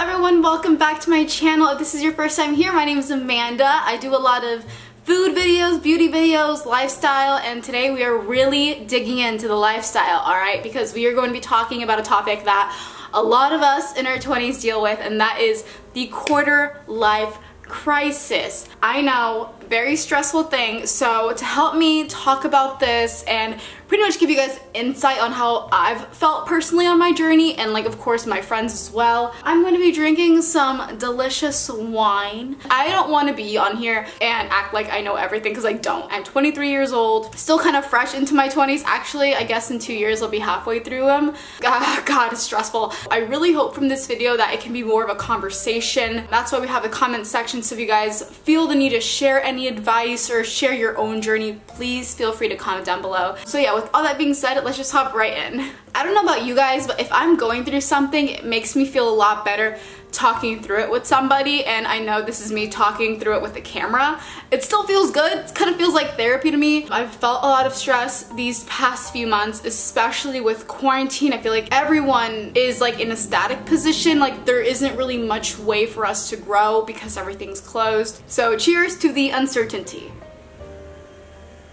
Hello everyone, welcome back to my channel. If this is your first time here, my name is Amanda. I do a lot of food videos, beauty videos, lifestyle, and today we are really digging into the lifestyle, alright? Because we are going to be talking about a topic that a lot of us in our 20s deal with, and that is the quarter-life crisis. I know, very stressful thing, so to help me talk about this and pretty much give you guys insight on how I've felt personally on my journey and like of course my friends as well, I'm going to be drinking some delicious wine. I don't want to be on here and act like I know everything because I don't. I'm 23 years old, still kind of fresh into my 20s. Actually, I guess in 2 years I'll be halfway through them. God, it's stressful. I really hope from this video that it can be more of a conversation. That's why we have the comment section, so if you guys feel the need to share any advice or share your own journey, please feel free to comment down below. So yeah, with all that being said, let's just hop right in. I don't know about you guys, but if I'm going through something, it makes me feel a lot better talking through it with somebody, and I know this is me talking through it with the camera. It still feels good. It kind of feels like therapy to me. I've felt a lot of stress these past few months, especially with quarantine. I feel like everyone is like in a static position. Like there isn't really much way for us to grow because everything's closed. So cheers to the uncertainty.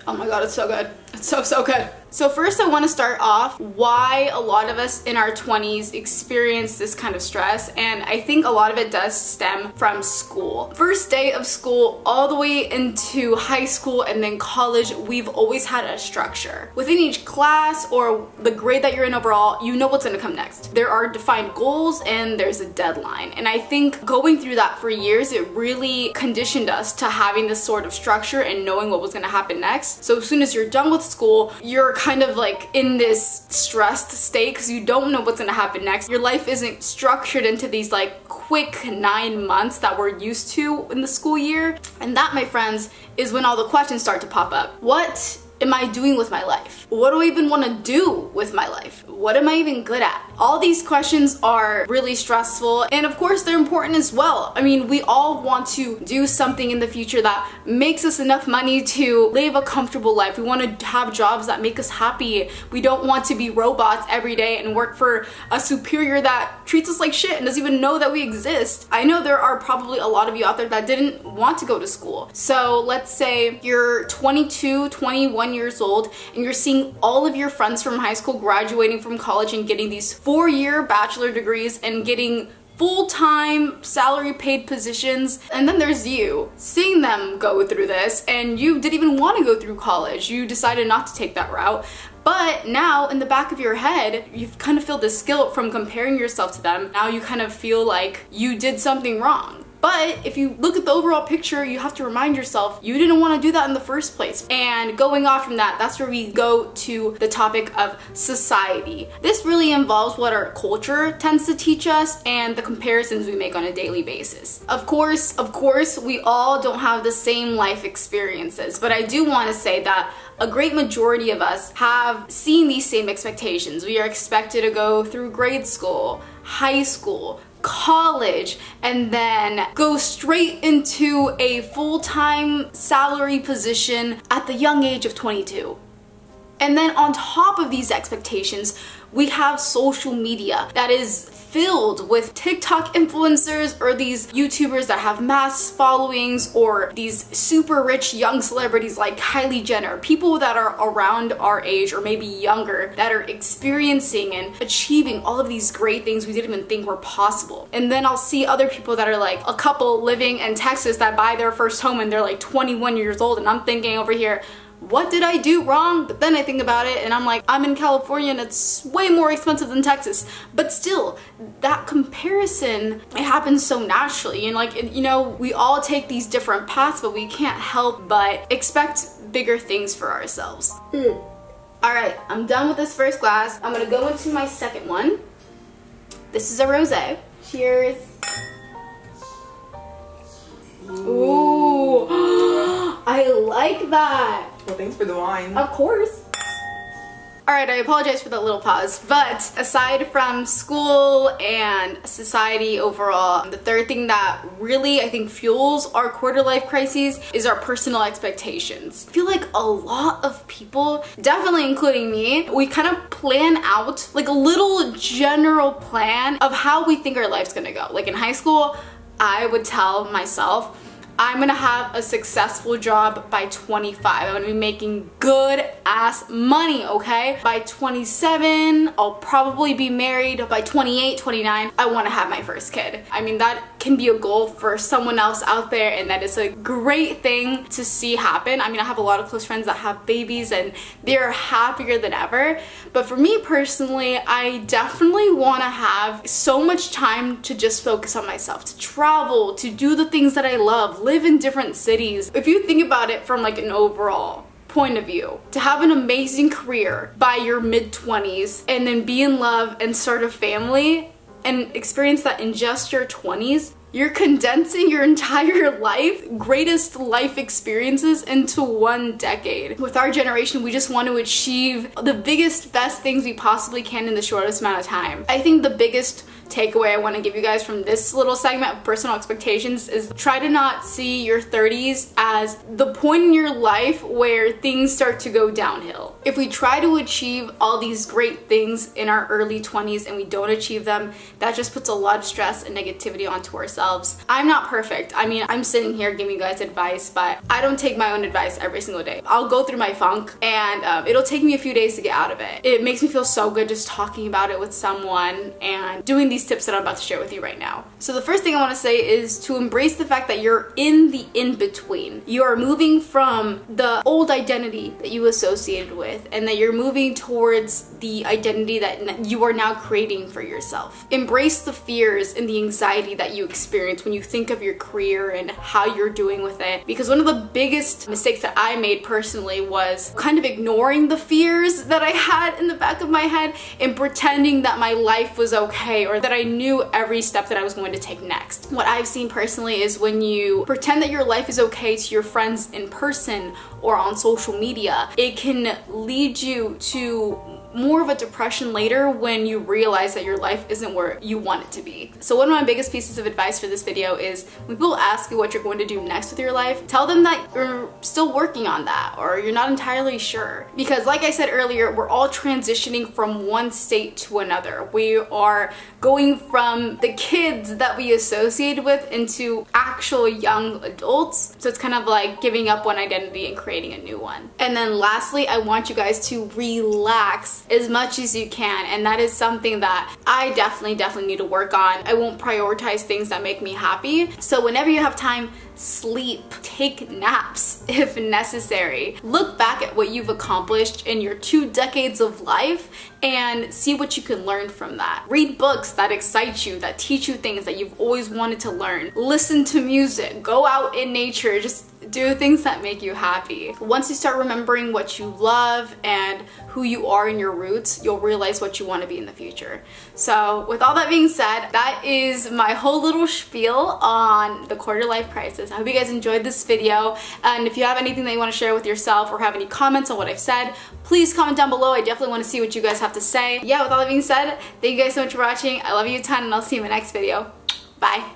Oh my god, it's so good. It's so good. So first I want to start off why a lot of us in our 20s experience this kind of stress, and I think a lot of it does stem from school. First day of school all the way into high school and then college, we've always had a structure. Within each class or the grade that you're in overall, you know what's going to come next. There are defined goals and there's a deadline, and I think going through that for years, it really conditioned us to having this sort of structure and knowing what was going to happen next. So as soon as you're done with school, you're kind of like in this stressed state because you don't know what's gonna happen next. Your life isn't structured into these like quick 9 months that we're used to in the school year. And that, my friends, is when all the questions start to pop up. What am I doing with my life? What do I even want to do with my life? What am I even good at? All these questions are really stressful, and of course they're important as well. I mean, we all want to do something in the future that makes us enough money to live a comfortable life. We want to have jobs that make us happy. We don't want to be robots every day and work for a superior that treats us like shit and doesn't even know that we exist. I know there are probably a lot of you out there that didn't want to go to school. So let's say you're 22, 21, years old, and you're seeing all of your friends from high school graduating from college and getting these four-year bachelor degrees and getting full-time salary paid positions, and then there's you seeing them go through this, and you didn't even want to go through college. You decided not to take that route. But now in the back of your head, you've kind of feel this guilt from comparing yourself to them. Now you kind of feel like you did something wrong. But if you look at the overall picture, you have to remind yourself you didn't want to do that in the first place. And going off from that, that's where we go to the topic of society. This really involves what our culture tends to teach us and the comparisons we make on a daily basis. Of course, we all don't have the same life experiences, but I do want to say that a great majority of us have seen these same expectations. We are expected to go through grade school, high school, college, and then go straight into a full-time salary position at the young age of 22. And then on top of these expectations, we have social media that is filled with TikTok influencers or these YouTubers that have mass followings or these super rich young celebrities like Kylie Jenner, people that are around our age or maybe younger that are experiencing and achieving all of these great things we didn't even think were possible. And then I'll see other people that are like a couple living in Texas that buy their first home and they're like 21 years old, and I'm thinking over here, what did I do wrong? But then I think about it and I'm like, I'm in California and it's way more expensive than Texas. But still, that comparison, it happens so naturally. And like, you know, we all take these different paths, but we can't help but expect bigger things for ourselves. All right, I'm done with this first glass. I'm gonna go into my second one. This is a rosé. Cheers. Ooh, I like that. Well, thanks for the wine. Of course. Alright, I apologize for that little pause, but aside from school and society overall, the third thing that really I think fuels our quarter-life crises is our personal expectations. I feel like a lot of people, definitely including me, we kind of plan out like a little general plan of how we think our life's gonna go. Like in high school, I would tell myself, I'm gonna have a successful job by 25. I'm gonna be making good ass money, okay? By 27, I'll probably be married. By 28, 29, I wanna have my first kid. I mean, that can be a goal for someone else out there, and that is a great thing to see happen. I mean, I have a lot of close friends that have babies and they're happier than ever. But for me personally, I definitely wanna have so much time to just focus on myself, to travel, to do the things that I love, live in different cities. If you think about it from like an overall point of view, to have an amazing career by your mid-20s and then be in love and start a family and experience that in just your 20s, you're condensing your entire life, greatest life experiences, into one decade. With our generation, we just want to achieve the biggest, best things we possibly can in the shortest amount of time. I think the biggest takeaway I want to give you guys from this little segment of personal expectations is try to not see your 30s as the point in your life where things start to go downhill. If we try to achieve all these great things in our early 20s and we don't achieve them, that just puts a lot of stress and negativity onto ourselves. I'm not perfect. I mean, I'm sitting here giving you guys advice, but I don't take my own advice every single day. I'll go through my funk and it'll take me a few days to get out of it. It makes me feel so good just talking about it with someone and doing these tips that I'm about to share with you right now. So the first thing I want to say is to embrace the fact that you're in the in-between. You are moving from the old identity that you associated with, and that you're moving towards the identity that you are now creating for yourself. Embrace the fears and the anxiety that you experience when you think of your career and how you're doing with it, because one of the biggest mistakes that I made personally was kind of ignoring the fears that I had in the back of my head and pretending that my life was okay, or that I knew every step that I was going to take next. What I've seen personally is when you pretend that your life is okay to your friends in person or on social media, it can lead you to more of a depression later when you realize that your life isn't where you want it to be. So one of my biggest pieces of advice for this video is when people ask you what you're going to do next with your life, tell them that you're still working on that or you're not entirely sure. Because like I said earlier, we're all transitioning from one state to another. We are going from the kids that we associated with into actual young adults. So it's kind of like giving up one identity and creating a new one. And then lastly, I want you guys to relax as much as you can, and that is something that I definitely need to work on. I won't prioritize things that make me happy. So whenever you have time, sleep, take naps if necessary. Look back at what you've accomplished in your 2 decades of life and see what you can learn from that. Read books that excite you, that teach you things that you've always wanted to learn. Listen to music, go out in nature, just do things that make you happy. Once you start remembering what you love and who you are in your roots, you'll realize what you want to be in the future. So with all that being said, that is my whole little spiel on the quarter life crisis. I hope you guys enjoyed this video, and if you have anything that you want to share with yourself or have any comments on what I've said, please comment down below. I definitely want to see what you guys have to say. Yeah, with all that being said, thank you guys so much for watching. I love you a ton, and I'll see you in my next video. Bye.